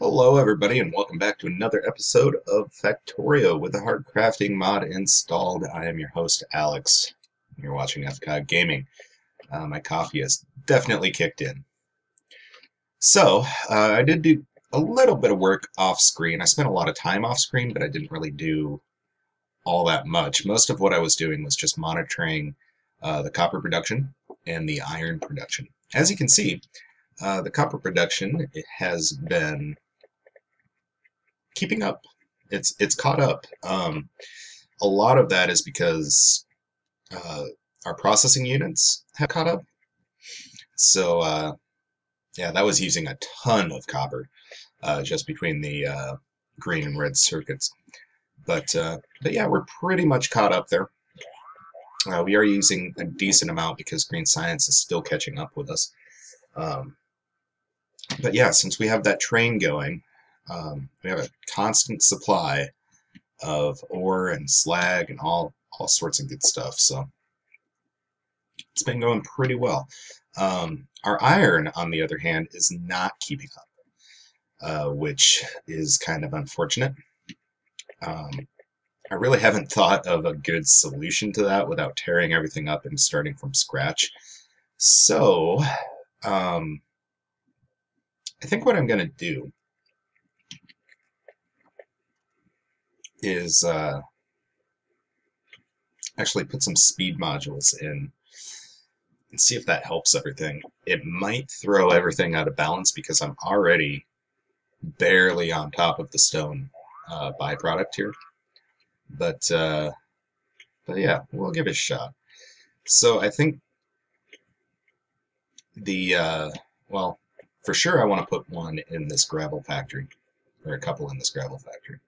Hello everybody and welcome back to another episode of Factorio with the hard crafting mod installed. I am your host Alex. You're watching FCOG Gaming. My coffee has definitely kicked in. So I did do a little bit of work off screen. I spent a lot of time off screen, but I didn't really do all that much. Most of what I was doing was just monitoring the copper production and the iron production. As you can see, the copper production, it has been keeping up. It's caught up. A lot of that is because our processing units have caught up. So yeah, that was using a ton of copper just between the green and red circuits. But yeah, we're pretty much caught up there. We are using a decent amount because green science is still catching up with us. But yeah, since we have that train going, we have a constant supply of ore and slag and all sorts of good stuff. So it's been going pretty well. Our iron, on the other hand, is not keeping up, which is kind of unfortunate. I really haven't thought of a good solution to that without tearing everything up and starting from scratch. So I think what I'm going to do is actually put some speed modules in and see if that helps everything. It might throw everything out of balance because I'm already barely on top of the stone byproduct here. But yeah, we'll give it a shot. So I think the, well, for sure, I want to put one in this gravel factory, or a couple in this gravel factory.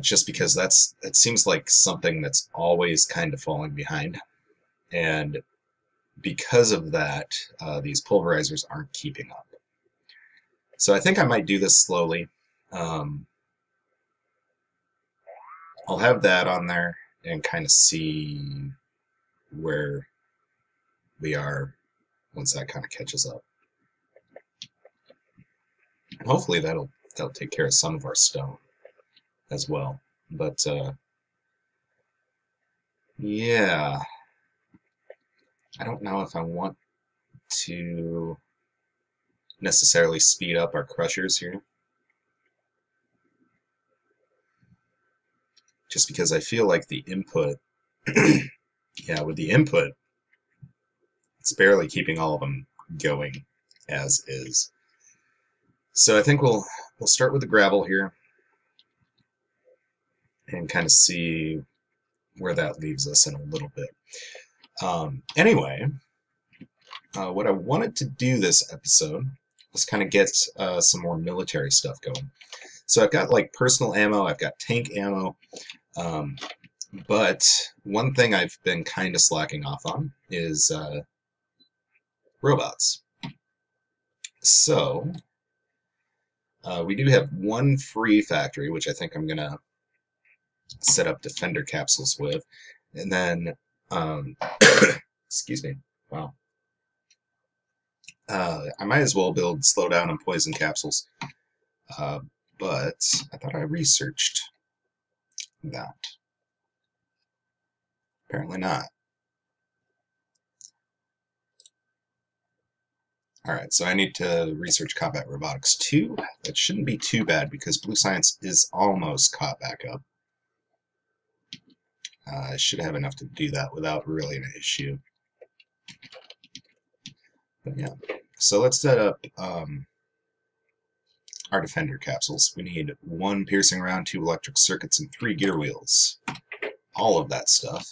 Just because that seems like something that's always kind of falling behind. And because of that, these pulverizers aren't keeping up. So I think I might do this slowly. I'll have that on there and kind of see where we are once that kind of catches up. And hopefully that'll take care of some of our stone as well. But yeah, I don't know if I want to necessarily speed up our crushers here, just because I feel like the input yeah, with the input, it's barely keeping all of them going as is. So I think we'll start with the gravel here and kind of see where that leaves us in a little bit. Anyway, what I wanted to do this episode was kind of get some more military stuff going. So I've got like personal ammo, I've got tank ammo, but one thing I've been kind of slacking off on is robots. So we do have one free factory, which I think I'm gonna set up defender capsules with, and then excuse me, wow, I might as well build slow down and poison capsules, but I thought I researched that. Apparently not. Alright, so I need to research combat robotics too. That shouldn't be too bad because blue science is almost caught back up. I should have enough to do that without really an issue. But yeah, so let's set up our defender capsules. We need 1 piercing round, 2 electric circuits, and 3 gear wheels. All of that stuff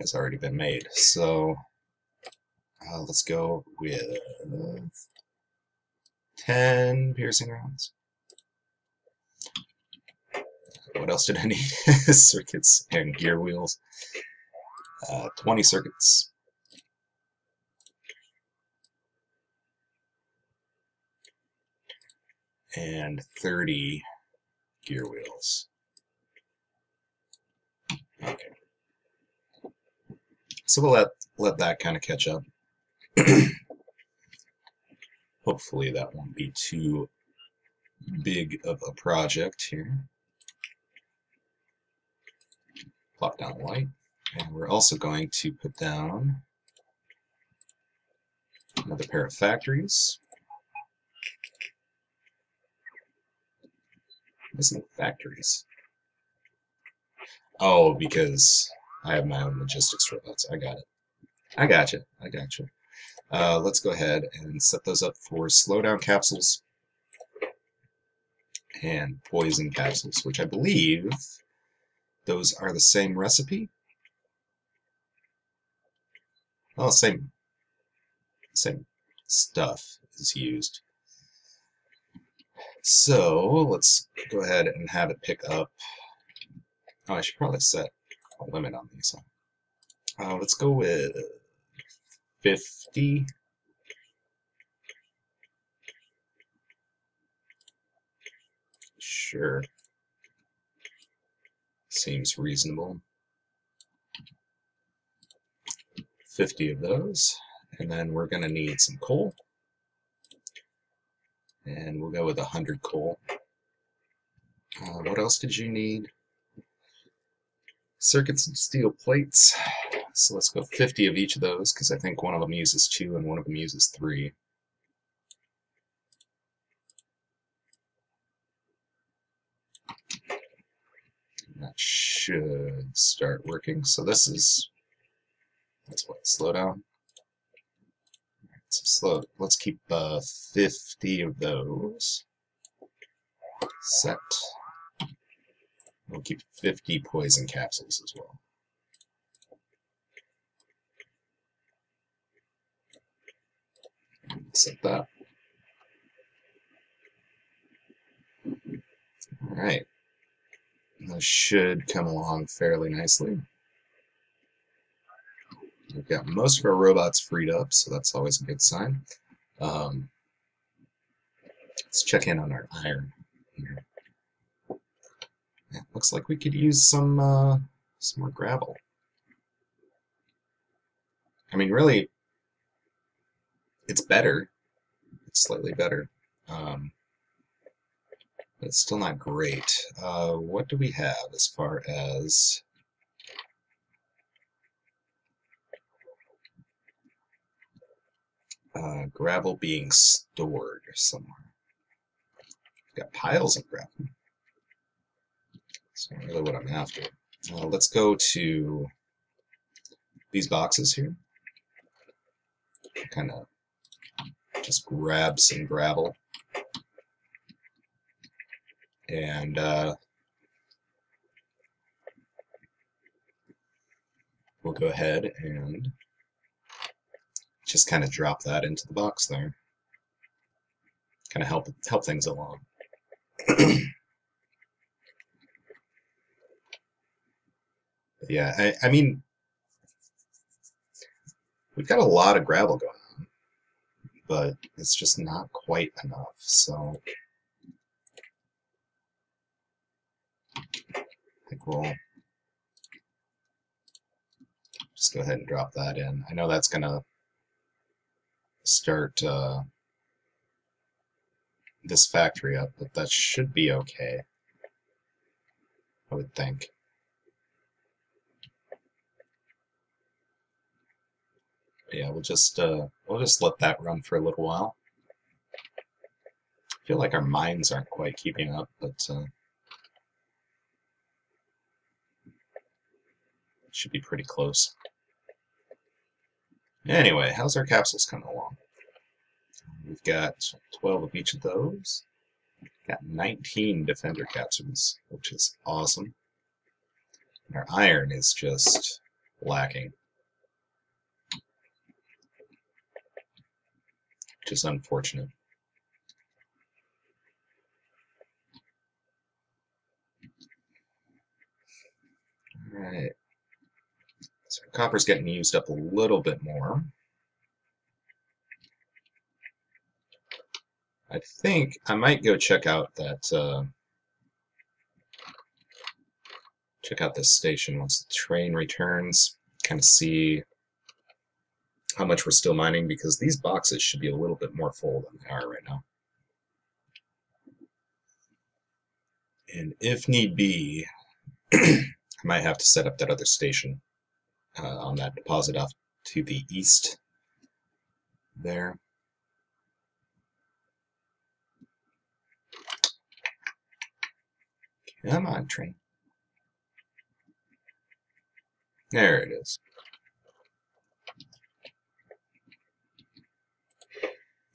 has already been made, so let's go with 10 piercing rounds. What else did I need? Circuits and gear wheels. 20 circuits. And 30 gear wheels. Okay. So we'll let that kind of catch up. Hopefully that won't be too big of a project here. Plop down white, and we're also going to put down another pair of factories. Missing factories. Oh, because I have my own logistics robots. I got it. I gotcha. I gotcha. Let's go ahead and set those up for slowdown capsules and poison capsules, which I believe those are the same recipe. Oh, same stuff is used. So let's go ahead and have it pick up. Oh, I should probably set a limit on these. Let's go with 50. Sure. Seems reasonable. 50 of those. And then we're going to need some coal. And we'll go with 100 coal. What else did you need? Circuits and steel plates. So let's go 50 of each of those, because I think one of them uses 2 and one of them uses 3. And that should start working. So this is, that's what, slow down. So slow. Let's keep 50 of those. Set. We'll keep 50 poison capsules as well. Set that. Alright. This should come along fairly nicely. We've got most of our robots freed up, so that's always a good sign. Let's check in on our iron here. Yeah, looks like we could use some more gravel. I mean, really, it's better. It's slightly better. But it's still not great. What do we have as far as... gravel being stored somewhere. We've got piles of gravel. That's not really what I'm after. Let's go to these boxes here. Kind of just grab some gravel. And we'll go ahead and just kind of drop that into the box there. Kind of help things along. Yeah, I mean, we've got a lot of gravel going on, but it's just not quite enough. So I think we'll just go ahead and drop that in. I know that's gonna start this factory up, but that should be okay, I would think. But yeah, we'll just let that run for a little while. I feel like our mines aren't quite keeping up, but it should be pretty close. Anyway, how's our capsules coming along? We've got 12 of each of those. Got 19 defender capsules, which is awesome. And our iron is just lacking, which is unfortunate. All right. So copper's getting used up a little bit more. I think I might go check out that check out this station once the train returns. Kind of see how much we're still mining, because these boxes should be a little bit more full than they are right now. And if need be, I might have to set up that other station on that deposit off to the east there. Come on, train. There it is.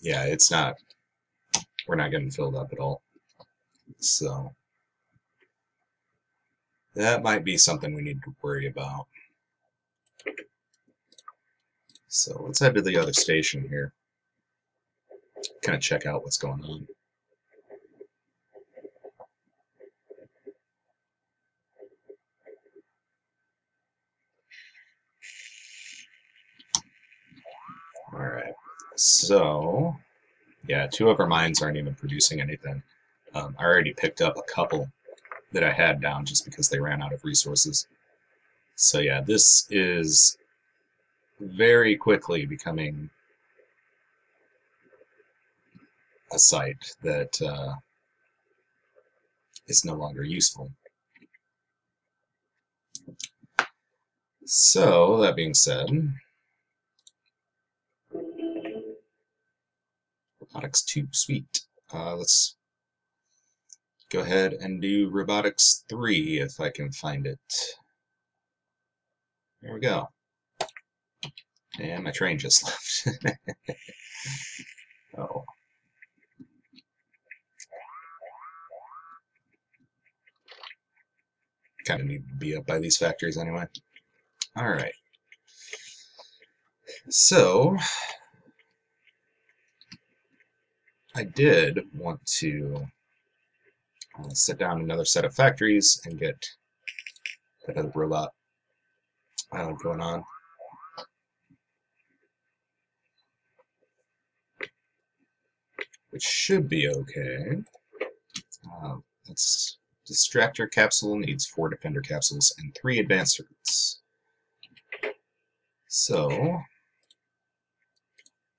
Yeah, it's not, we're not getting filled up at all. So that might be something we need to worry about. So let's head to the other station here. Kind of check out what's going on. Alright, so yeah, two of our mines aren't even producing anything. I already picked up a couple that I had down just because they ran out of resources. So yeah, this is very quickly becoming a site that is no longer useful. So that being said, robotics 2, sweet. Let's go ahead and do robotics 3 if I can find it. There we go. And my train just left. Oh. Kind of need to be up by these factories anyway. Alright. So I did want to set down another set of factories and get that other robot going on. Which should be okay. That's distractor capsule, needs 4 defender capsules and 3 advanced circuits. So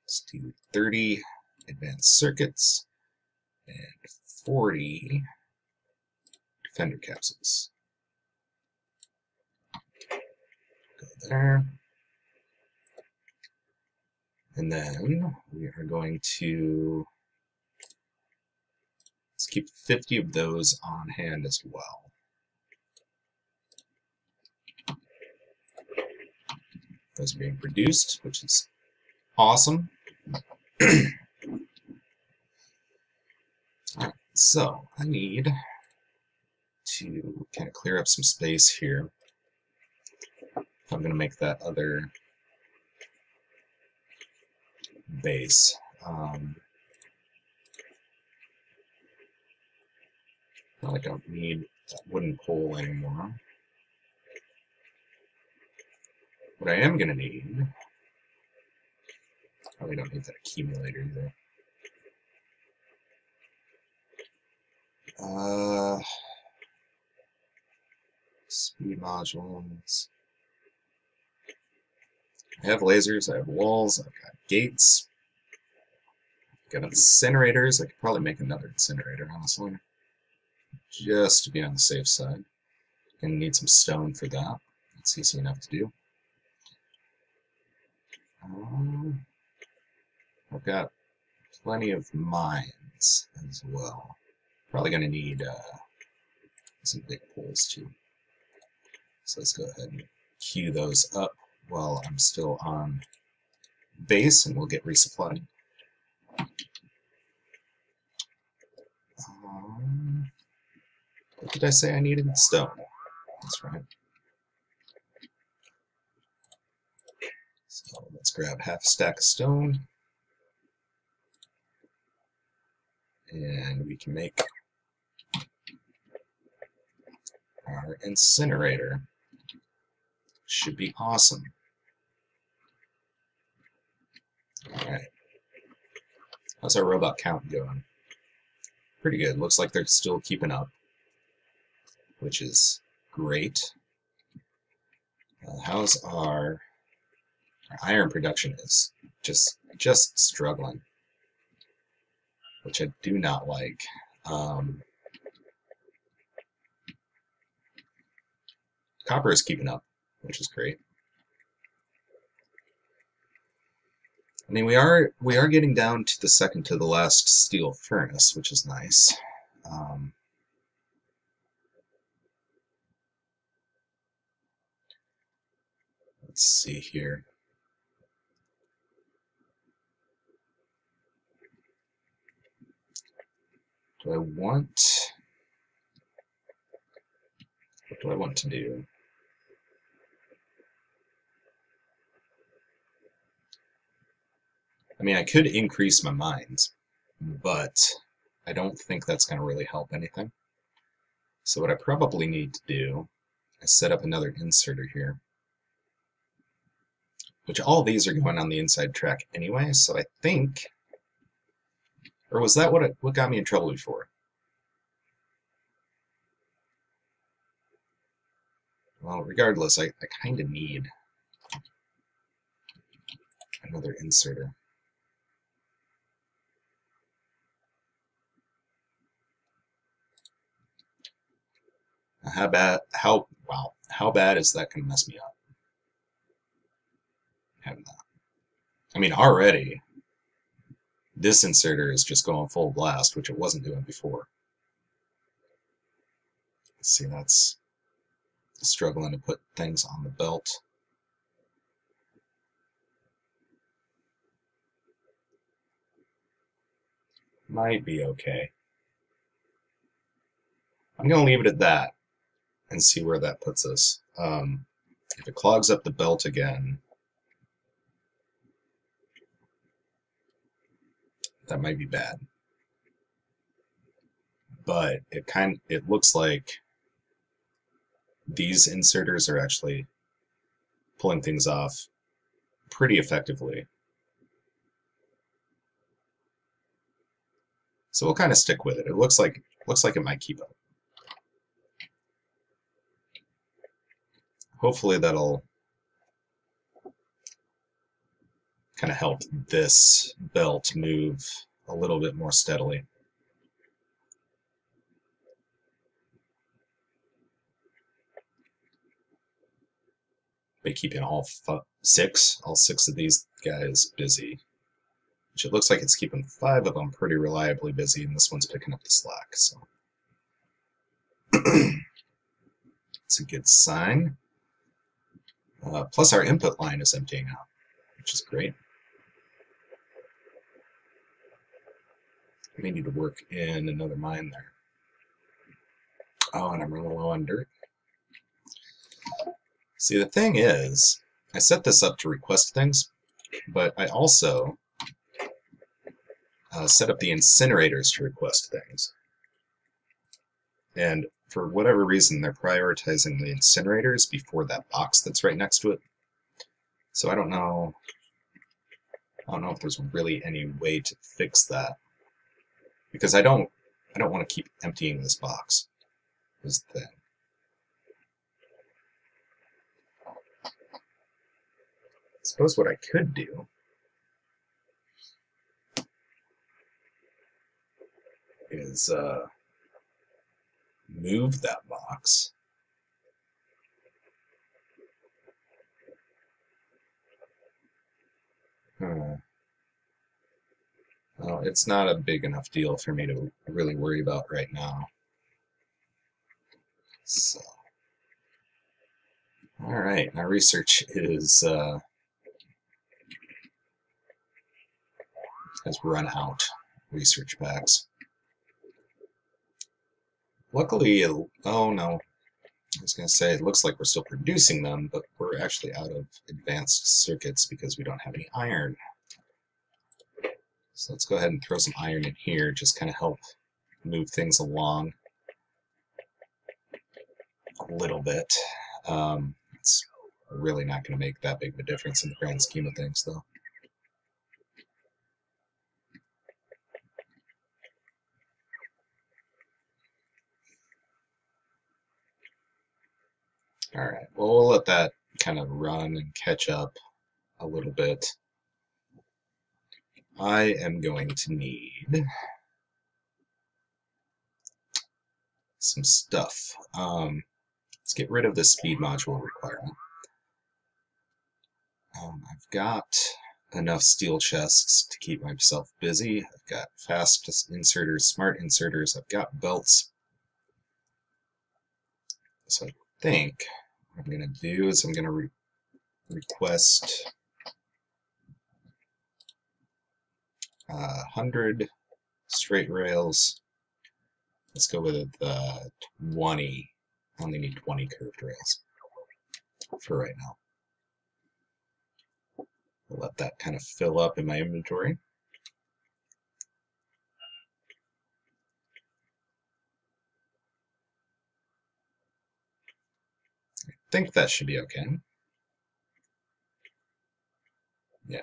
let's do 30. Advanced circuits and 40 defender capsules. Go there. And then we are going to, let's keep 50 of those on hand as well. Those are being produced, which is awesome. Alright, so I need to kind of clear up some space here. I'm going to make that other base. I don't need that wooden pole anymore. What I am going to need, probably don't need that accumulator either. Speed modules. I have lasers, I have walls, I've got gates. I've got incinerators. I could probably make another incinerator, honestly. Just to be on the safe side. Gonna need some stone for that. That's easy enough to do. I've got plenty of mines as well. Probably going to need some big poles too. So let's go ahead and queue those up while I'm still on base, and we'll get resupplied. What did I say I needed? Stone. That's right. So let's grab half a stack of stone. And we can make our incinerator. Should be awesome. Alright. How's our robot count going? Pretty good. Looks like they're still keeping up, which is great. How's our Iron production is just struggling, which I do not like. Copper is keeping up, which is great. I mean, we are getting down to the second to the last steel furnace, which is nice. Let's see here. Do I want? What do I want to do? I mean, I could increase my mines, but I don't think that's going to really help anything. So what I probably need to do is set up another inserter here, which all these are going on the inside track anyway, so I think... Or was that what got me in trouble before? Well, regardless, I kind of need another inserter. How bad is that gonna mess me up? Having that. I mean, already this inserter is just going full blast, which it wasn't doing before. Let's see, that's struggling to put things on the belt. Might be okay. I'm gonna leave it at that and see where that puts us. If it clogs up the belt again, that might be bad. But it looks like these inserters are actually pulling things off pretty effectively. So we'll kind of stick with it. It looks like it might keep up. Hopefully that'll kind of help this belt move a little bit more steadily. But keeping all six of these guys busy, which it looks like it's keeping 5 of them pretty reliably busy, and this one's picking up the slack, so it's a good sign. Plus our input line is emptying out, which is great. We need to work in another mine there. Oh, and I'm running low on dirt. See, the thing is, I set this up to request things, but I also set up the incinerators to request things. And for whatever reason, they're prioritizing the incinerators before that box that's right next to it. So I don't know if there's really any way to fix that, because I don't want to keep emptying this box. Is the thing. I suppose what I could do is move that box Well, it's not a big enough deal for me to really worry about right now. So, alright, my research has run out of research packs. Luckily, oh no, I was going to say it looks like we're still producing them, but we're actually out of advanced circuits because we don't have any iron. So let's go ahead and throw some iron in here, just kind of help move things along a little bit. It's really not going to make that big of a difference in the grand scheme of things, though. Alright, well, we'll let that kind of run and catch up. a little bit, I am going to need some stuff. Let's get rid of this speed module requirement. I've got enough steel chests to keep myself busy. I've got fast inserters, smart inserters, I've got belts. So I think what I'm going to do is I'm going to request 100 straight rails. Let's go with 20. I only need 20 curved rails for right now. I'll let that kind of fill up in my inventory. I think that should be okay. Yeah.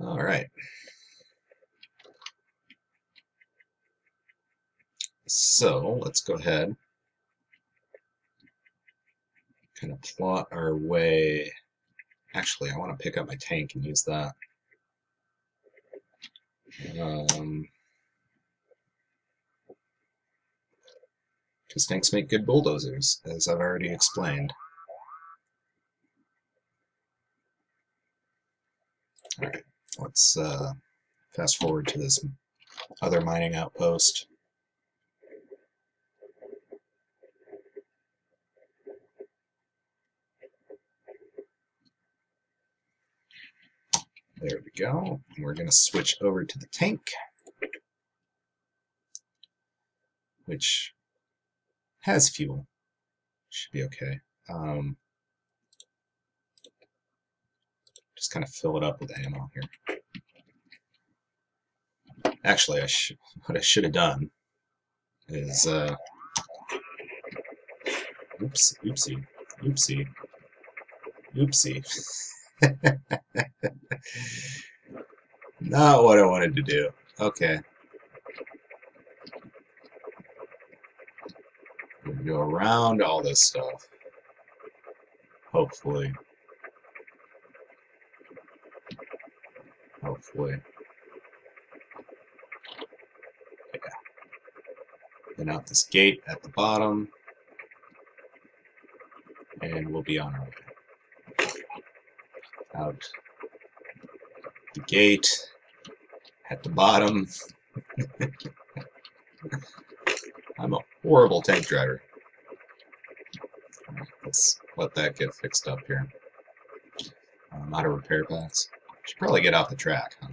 All right. So let's go ahead, kind of plot our way. Actually, I want to pick up my tank and use that. Because tanks make good bulldozers, as I've already explained. All right, let's fast forward to this other mining outpost. There we go. We're going to switch over to the tank, which has fuel. Should be okay. Just kind of fill it up with ammo here. Actually, what I should have done is, oopsie. Not what I wanted to do. Okay. We'll go around all this stuff. Hopefully. Hopefully. Yeah. Then out this gate at the bottom. And we'll be on our way. Out the gate at the bottom. I'm a horrible tank driver. Let's let that get fixed up here. Out of repair paths. Should probably get off the track, huh?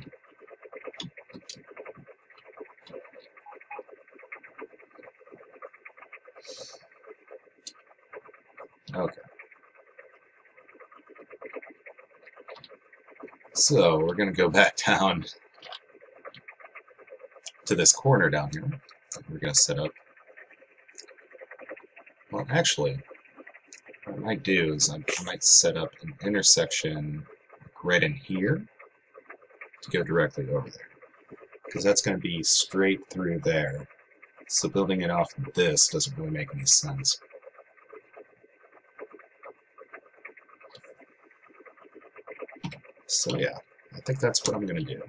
Okay. So we're going to go back down to this corner down here. We're going to set up. Well, actually, what I might do is I might set up an intersection right in here to go directly over there. Because that's going to be straight through there. So building it off of this doesn't really make any sense. So yeah, I think that's what I'm going to do.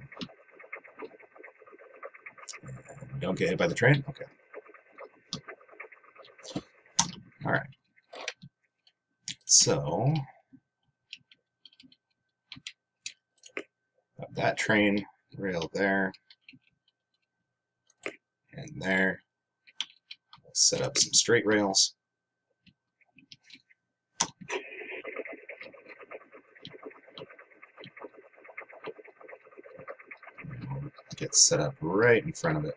Don't get hit by the train? Okay. Alright. So, that train rail there, and there. We'll set up some straight rails. Get set up right in front of it,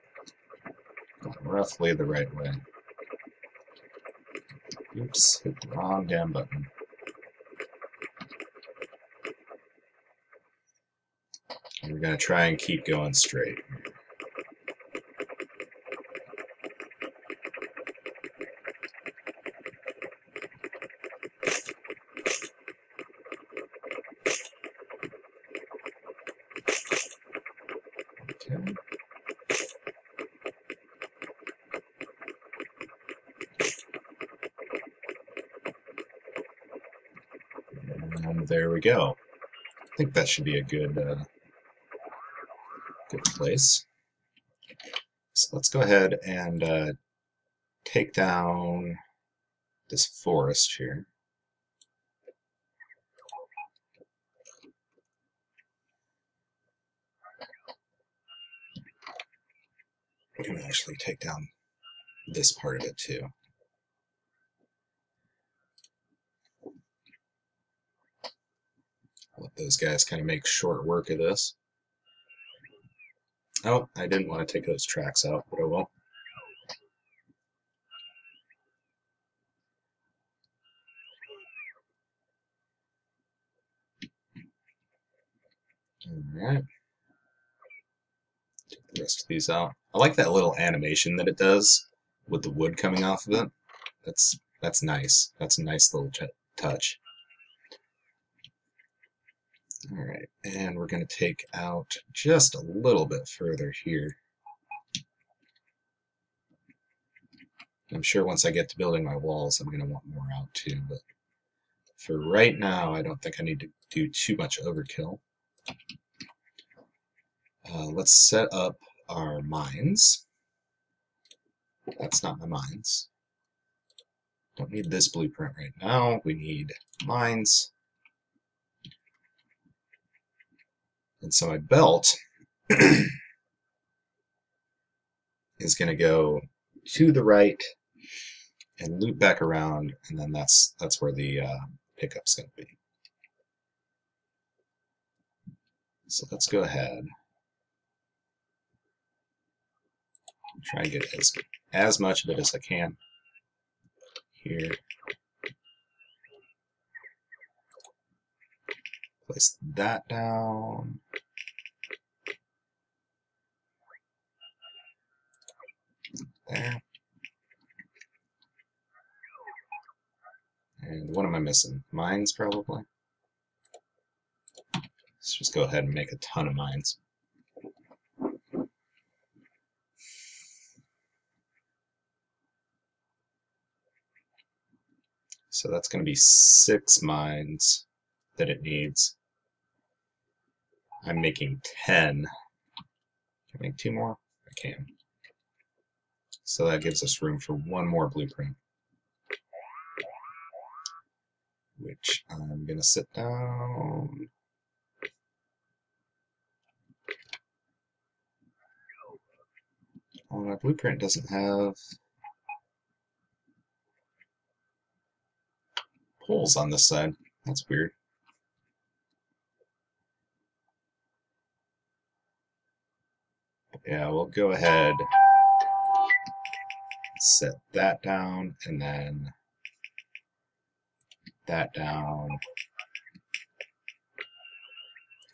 roughly the right way. Oops, hit the wrong damn button. And we're going to try and keep going straight. and there we go. I think that should be a good, good place. So let's go ahead and take down this forest here. We can actually take down this part of it too. Let those guys kind of make short work of this. Oh, I didn't want to take those tracks out, but I will. Alright. Take the rest of these out. I like that little animation that it does with the wood coming off of it. That's nice. That's a nice little touch. Alright, and we're going to take out just a little bit further here. I'm sure once I get to building my walls, I'm going to want more out too, but for right now, I don't think I need to do too much overkill. Let's set up our mines. That's not my mines. Don't need this blueprint right now. We need mines. And so my belt is going to go to the right and loop back around, and then that's where the pickup's going to be. So let's go ahead and try and get as much of it as I can here. Place that down. There. And what am I missing? Mines, probably. Let's just go ahead and make a ton of mines. So that's going to be 6 mines that it needs. I'm making 10. Can I make 2 more? I can. So that gives us room for 1 more blueprint, which I'm going to sit down. Oh, my blueprint doesn't have poles on this side. That's weird. Yeah, we'll go ahead and set that down, and then that down,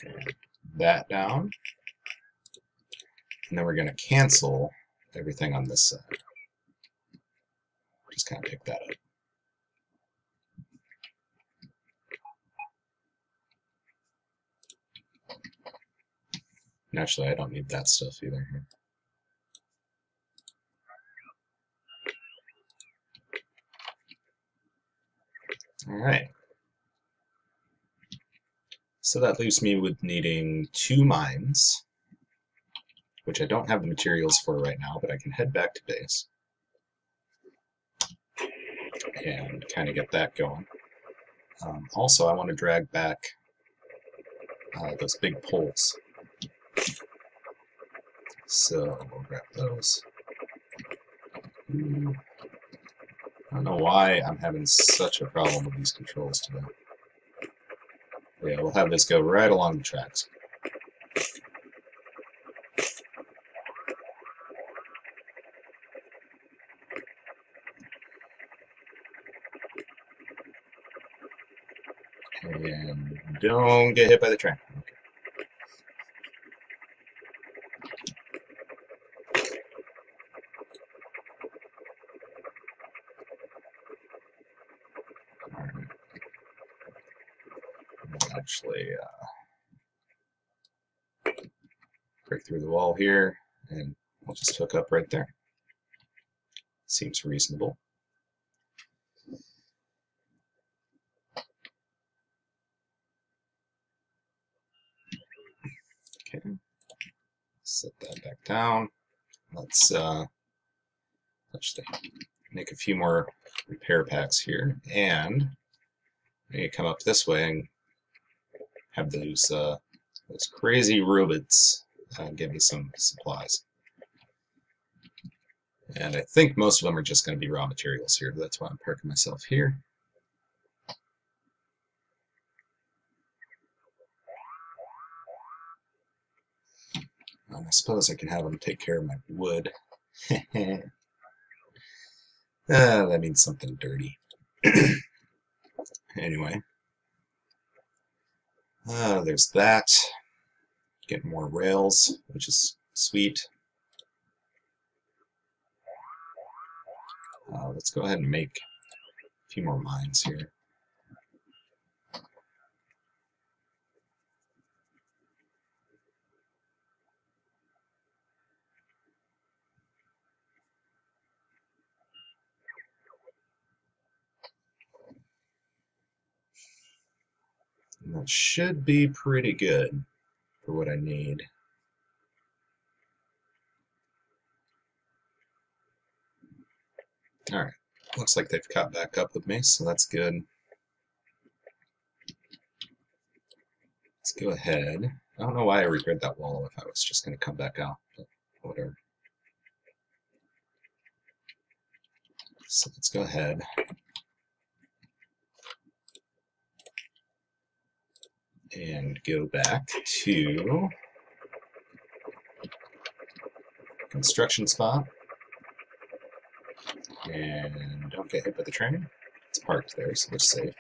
and that down. And then we're going to cancel everything on this side. Just kind of pick that up. And actually, I don't need that stuff either here. Alright. So that leaves me with needing 2 mines, which I don't have the materials for right now, but I can head back to base and kind of get that going. Also, I want to drag back those big poles. So we'll grab those. I don't know why I'm having such a problem with these controls today. Yeah, we'll have this go right along the tracks. And don't get hit by the train. Okay. Actually break through the wall here, and we'll just hook up right there. Seems reasonable. Okay, set that back down. Let's actually make a few more repair packs here, and I'm gonna come up this way and have those crazy robots give me some supplies. And I think most of them are just going to be raw materials here. That's why I'm parking myself here. And I suppose I can have them take care of my wood. That means something dirty. Anyway. There's that. Get more rails, which is sweet. Let's go ahead and make a few more mines here. And that should be pretty good for what I need. Alright, looks like they've caught back up with me, so that's good. Let's go ahead. I don't know why I repaired that wall if I was just going to come back out, but whatever. So let's go ahead. And go back to construction spot. And don't get hit by the train. It's parked there, so we're safe.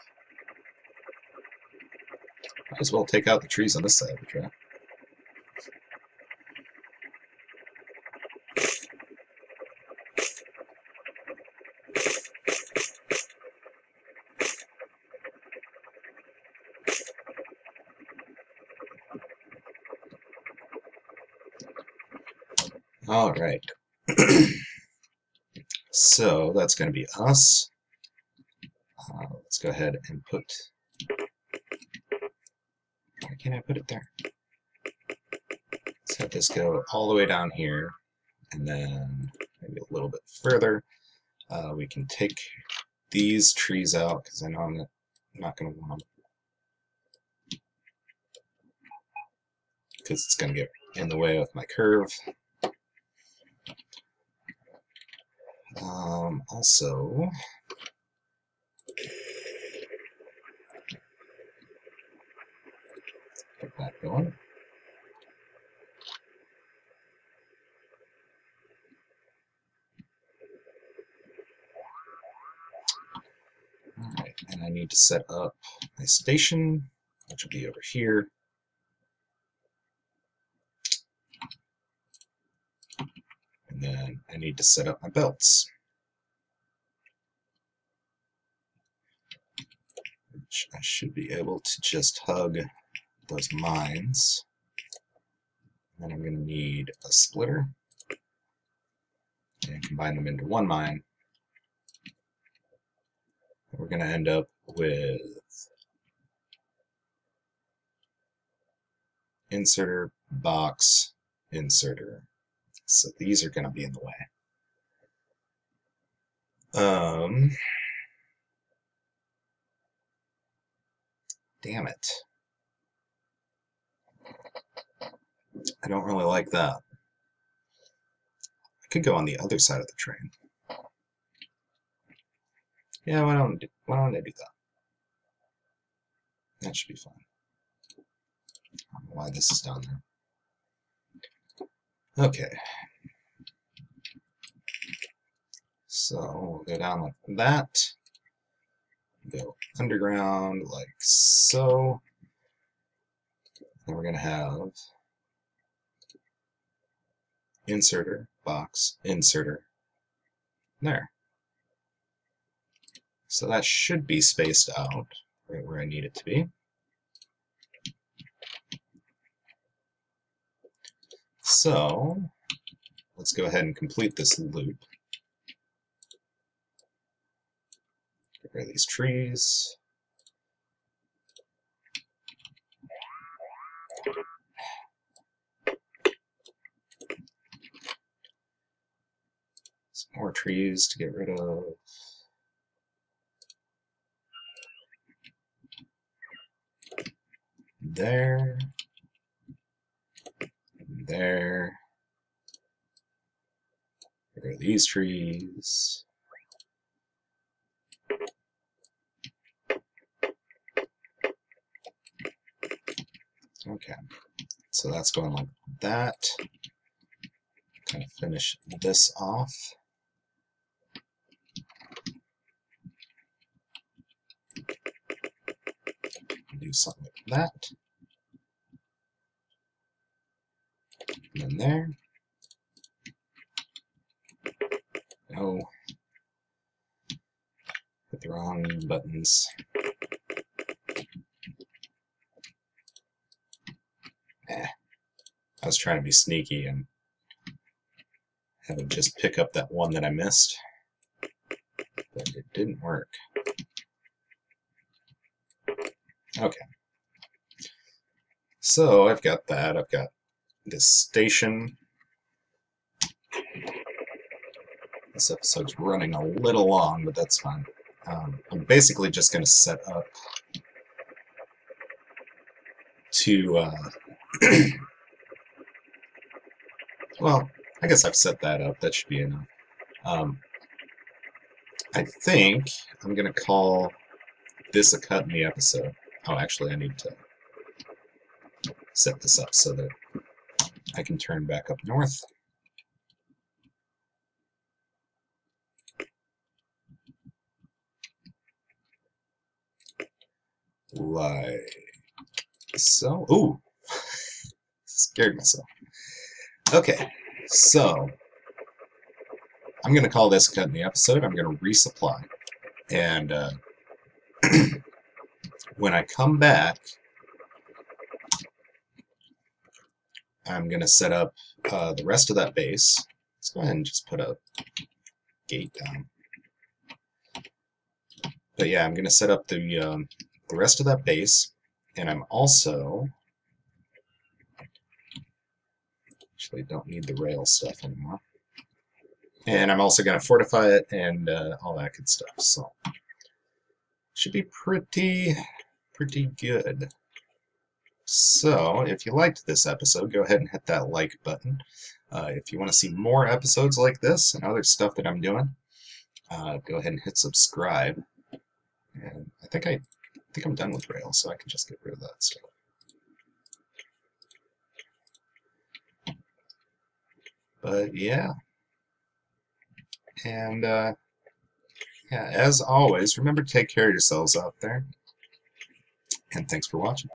Might as well take out the trees on this side of the track. All right. So that's going to be us. Let's go ahead and put... Why can't I put it there? Let's have this go all the way down here, and then maybe a little bit further. We can take these trees out, because I know I'm not going to want them. Because it's going to get in the way with my curve. Also, get that going. All right, and I need to set up my station, which will be over here. And then I need to set up my belts. I should be able to just hug those mines. And I'm going to need a splitter and combine them into one mine. And we're going to end up with inserter, box, inserter. So these are going to be in the way. Damn it. I don't really like that. I could go on the other side of the train. Yeah, why don't I do that? That should be fine. I don't know why this is down there. Okay. So we'll go down like that. Go underground like so. And we're going to have inserter, box, inserter there. So that should be spaced out right where I need it to be. So let's go ahead and complete this loop. Are these trees? trees to get rid of. There. There. Get rid of these trees. Okay, so that's going like that. Kind of finish this off. Do something like that. And then there. No. Hit the wrong buttons. I was trying to be sneaky and have it just pick up that one that I missed, but it didn't work. Okay. So I've got that. I've got this station. This episode's running a little long, but that's fine. I'm basically just going to set up to... well, I guess I've set that up. That should be enough. I think I'm going to call this a cut in the episode. Oh, actually, I need to set this up so that I can turn back up north. Like so. Ooh! Scared myself. Okay, so I'm going to call this cut in the episode. I'm going to resupply. And when I come back, I'm going to set up the rest of that base. Let's go ahead and just put a gate down. But yeah, I'm going to set up the rest of that base. And I'm also... actually don't need the rail stuff anymore. And I'm also going to fortify it and all that good stuff. So should be pretty good. So if you liked this episode, go ahead and hit that like button. If you want to see more episodes like this and other stuff that I'm doing, go ahead and hit subscribe. And I think I'm done with rail, so I can just get rid of that stuff. But yeah, and yeah, as always, remember to take care of yourselves out there, and thanks for watching.